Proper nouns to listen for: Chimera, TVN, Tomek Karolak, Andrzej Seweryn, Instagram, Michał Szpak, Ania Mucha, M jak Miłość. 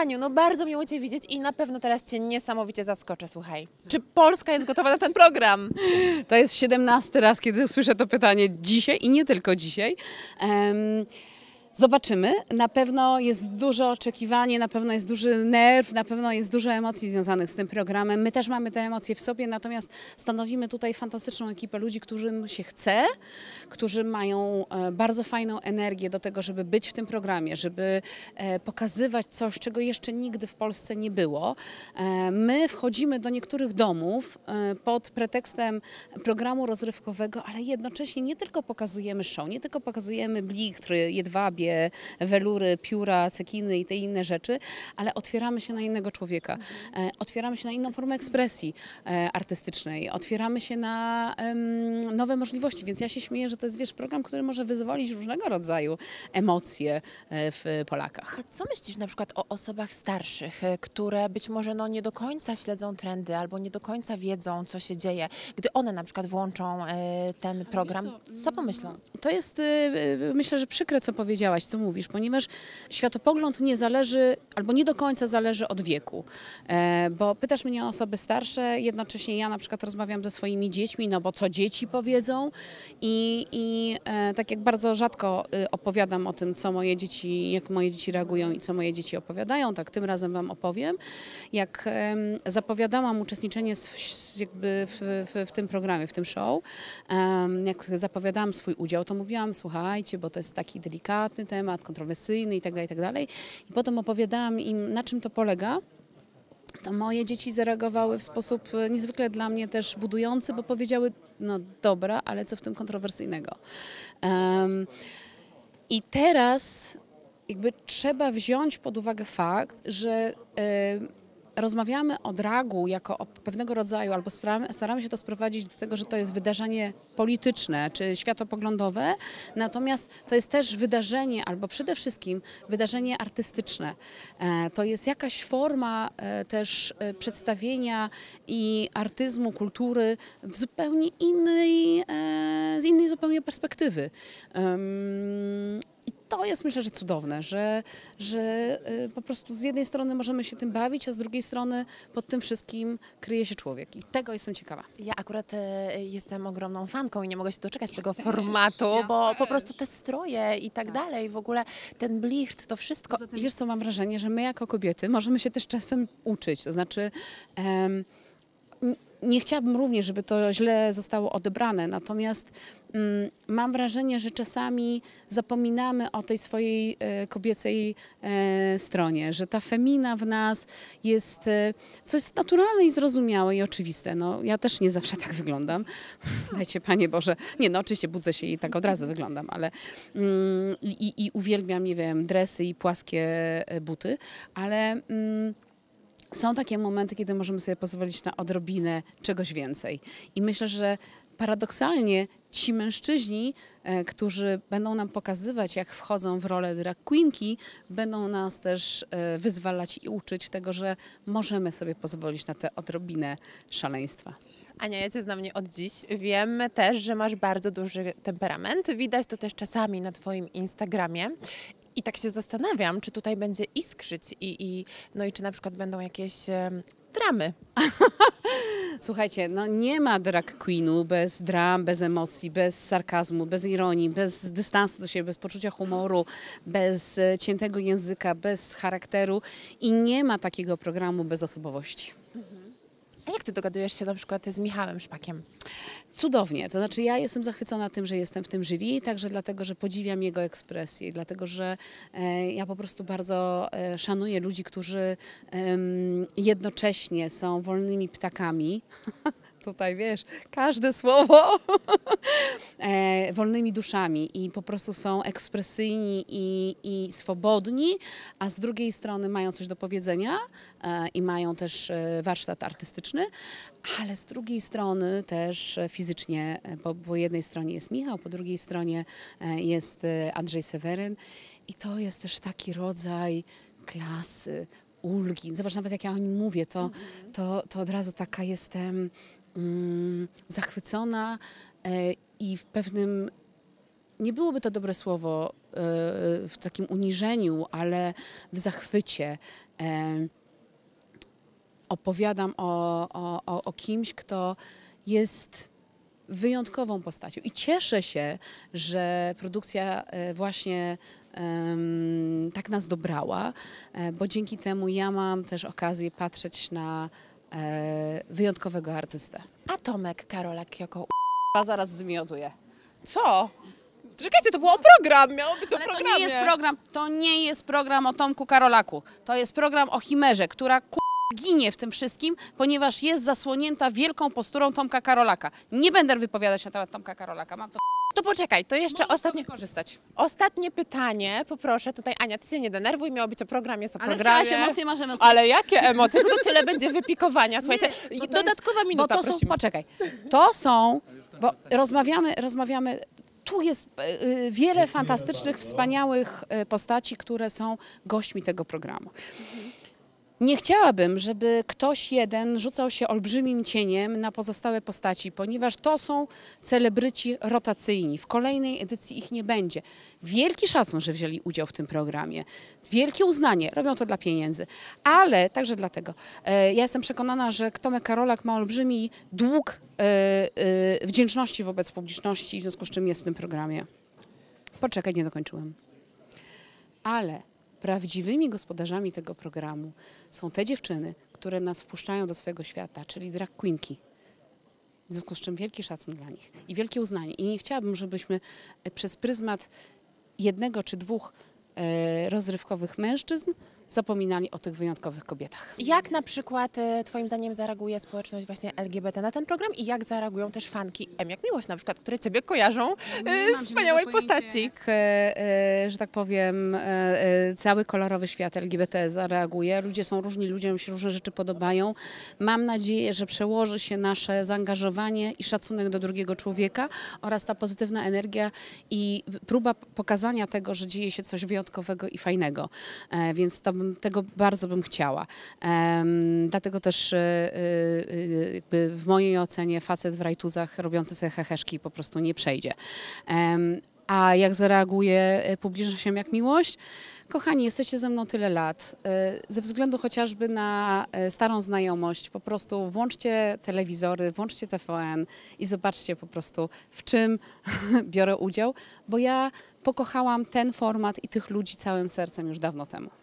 Aniu, no bardzo miło Cię widzieć i na pewno teraz Cię niesamowicie zaskoczę, słuchaj. Czy Polska jest gotowa na ten program? To jest 17. raz, kiedy usłyszę to pytanie dzisiaj i nie tylko dzisiaj. Zobaczymy. Na pewno jest duże oczekiwanie, na pewno jest duży nerw, na pewno jest dużo emocji związanych z tym programem. My też mamy te emocje w sobie, natomiast stanowimy tutaj fantastyczną ekipę ludzi, którym się chce, którzy mają bardzo fajną energię do tego, żeby być w tym programie, żeby pokazywać coś, czego jeszcze nigdy w Polsce nie było. My wchodzimy do niektórych domów pod pretekstem programu rozrywkowego, ale jednocześnie nie tylko pokazujemy show, nie tylko pokazujemy blichtry, jedwabie, welury, pióra, cekiny i te inne rzeczy, ale otwieramy się na innego człowieka. Otwieramy się na inną formę ekspresji artystycznej. Otwieramy się na nowe możliwości, więc ja się śmieję, że to jest, wiesz, program, który może wyzwolić różnego rodzaju emocje w Polakach. Co myślisz na przykład o osobach starszych, które być może no, nie do końca śledzą trendy albo nie do końca wiedzą, co się dzieje? Gdy one na przykład włączą ten program, co pomyślą? To jest, myślę, że przykre, co powiedzieć. Co mówisz, ponieważ światopogląd nie zależy, albo nie do końca zależy od wieku, bo pytasz mnie o osoby starsze, jednocześnie ja na przykład rozmawiam ze swoimi dziećmi, no bo co dzieci powiedzą i tak jak bardzo rzadko opowiadam o tym, co moje dzieci, jak moje dzieci reagują i co moje dzieci opowiadają, tak tym razem wam opowiem. Jak zapowiadałam uczestniczenie w tym programie, w tym show, jak zapowiadałam swój udział, to mówiłam, słuchajcie, bo to jest taki delikatny temat, kontrowersyjny itd., itd. I potem opowiadałam im, na czym to polega. To moje dzieci zareagowały w sposób niezwykle dla mnie też budujący, bo powiedziały, no dobra, ale co w tym kontrowersyjnego? I teraz jakby trzeba wziąć pod uwagę fakt, że rozmawiamy o dragu jako o pewnego rodzaju, albo staramy się to sprowadzić do tego, że to jest wydarzenie polityczne czy światopoglądowe, natomiast to jest też wydarzenie, albo przede wszystkim wydarzenie artystyczne. To jest jakaś forma też przedstawienia i artyzmu, kultury w zupełnie innej, z innej zupełnie perspektywy. To jest, myślę, że cudowne, że po prostu z jednej strony możemy się tym bawić, a z drugiej strony pod tym wszystkim kryje się człowiek. I tego jestem ciekawa. Ja akurat jestem ogromną fanką i nie mogę się doczekać tego formatu, bo po prostu te stroje i tak dalej, w ogóle ten blichtr, to wszystko. Zatem, wiesz co, mam wrażenie, że my jako kobiety możemy się też czasem uczyć, to znaczy... nie chciałabym również, żeby to źle zostało odebrane, natomiast mam wrażenie, że czasami zapominamy o tej swojej kobiecej stronie, że ta femina w nas jest coś naturalne i zrozumiałe i oczywiste. No, ja też nie zawsze tak wyglądam, dajcie Panie Boże. Nie, no oczywiście budzę się i tak od razu wyglądam, ale i uwielbiam, nie wiem, dresy i płaskie buty, ale... są takie momenty, kiedy możemy sobie pozwolić na odrobinę czegoś więcej. I myślę, że paradoksalnie ci mężczyźni, którzy będą nam pokazywać, jak wchodzą w rolę drag queenki, będą nas też wyzwalać i uczyć tego, że możemy sobie pozwolić na tę odrobinę szaleństwa. Ania, ja Cię znam nie od dziś. Wiem też, że masz bardzo duży temperament. Widać to też czasami na Twoim Instagramie. I tak się zastanawiam, czy tutaj będzie iskrzyć i czy na przykład będą jakieś dramy. Słuchajcie, no nie ma drag queenu bez dram, bez emocji, bez sarkazmu, bez ironii, bez dystansu do siebie, bez poczucia humoru, bez ciętego języka, bez charakteru i nie ma takiego programu bez osobowości. A jak Ty dogadujesz się na przykład z Michałem Szpakiem? Cudownie, to znaczy ja jestem zachwycona tym, że jestem w tym jury, także dlatego, że podziwiam jego ekspresję, dlatego, że ja po prostu bardzo szanuję ludzi, którzy jednocześnie są wolnymi ptakami, tutaj wiesz, każde słowo, wolnymi duszami i po prostu są ekspresyjni i swobodni, a z drugiej strony mają coś do powiedzenia i mają też warsztat artystyczny, ale z drugiej strony też fizycznie, po jednej stronie jest Michał, po drugiej stronie jest Andrzej Seweryn i to jest też taki rodzaj klasy, ulgi. Zobacz, nawet jak ja o nim mówię, to od razu taka jestem zachwycona i w pewnym nie byłoby to dobre słowo w takim uniżeniu, ale w zachwycie. Opowiadam o kimś, kto jest wyjątkową postacią i cieszę się, że produkcja właśnie tak nas dobrała, bo dzięki temu ja mam też okazję patrzeć na wyjątkowego artystę. A Tomek Karolak jako zaraz zmiotuje. Co? Czekajcie, to był program, miało być o programie. Ale to nie jest program o Tomku Karolaku. To jest program o Chimerze, która ginie w tym wszystkim, ponieważ jest zasłonięta wielką posturą Tomka Karolaka. Nie będę wypowiadać na temat Tomka Karolaka. Mam to poczekaj, to jeszcze ostatnie pytanie, poproszę. Tutaj Ania, ty się nie denerwuj, miało być o programie, jest o programie. Ale emocje, masz emocje. Ale jakie emocje? Tylko tyle będzie wypikowania, słuchajcie. Nie, dodatkowa minuta, bo to są, poczekaj, to są, bo rozmawiamy, tu jest wiele fantastycznych, wspaniałych postaci, które są gośćmi tego programu. Nie chciałabym, żeby ktoś jeden rzucał się olbrzymim cieniem na pozostałe postaci, ponieważ to są celebryci rotacyjni. W kolejnej edycji ich nie będzie. Wielki szacun, że wzięli udział w tym programie. Wielkie uznanie. Robią to dla pieniędzy. Ale także dlatego. Ja jestem przekonana, że Tomek Karolak ma olbrzymi dług wdzięczności wobec publiczności, w związku z czym jest w tym programie. Poczekaj, nie dokończyłem. Ale prawdziwymi gospodarzami tego programu są te dziewczyny, które nas wpuszczają do swojego świata, czyli drag queenki. W związku z czym wielki szacun dla nich i wielkie uznanie. I nie chciałabym, żebyśmy przez pryzmat jednego czy dwóch rozrywkowych mężczyzn zapominali o tych wyjątkowych kobietach. Jak na przykład twoim zdaniem zareaguje społeczność właśnie LGBT na ten program i jak zareagują też fanki M jak Miłość na przykład, które ciebie kojarzą z wspaniałej postaci? Jak, że tak powiem, cały kolorowy świat LGBT zareaguje. Ludzie są różni, ludziom się różne rzeczy podobają. Mam nadzieję, że przełoży się nasze zaangażowanie i szacunek do drugiego człowieka oraz ta pozytywna energia i próba pokazania tego, że dzieje się coś wyjątkowego i fajnego. Więc to tego bardzo bym chciała. Dlatego też jakby w mojej ocenie facet w rajtuzach robiący sobie heheszki po prostu nie przejdzie. A jak zareaguje publiczność M jak Miłość? Kochani, jesteście ze mną tyle lat. Ze względu chociażby na starą znajomość, po prostu włączcie telewizory, włączcie TVN i zobaczcie po prostu, w czym biorę udział, bo ja pokochałam ten format i tych ludzi całym sercem już dawno temu.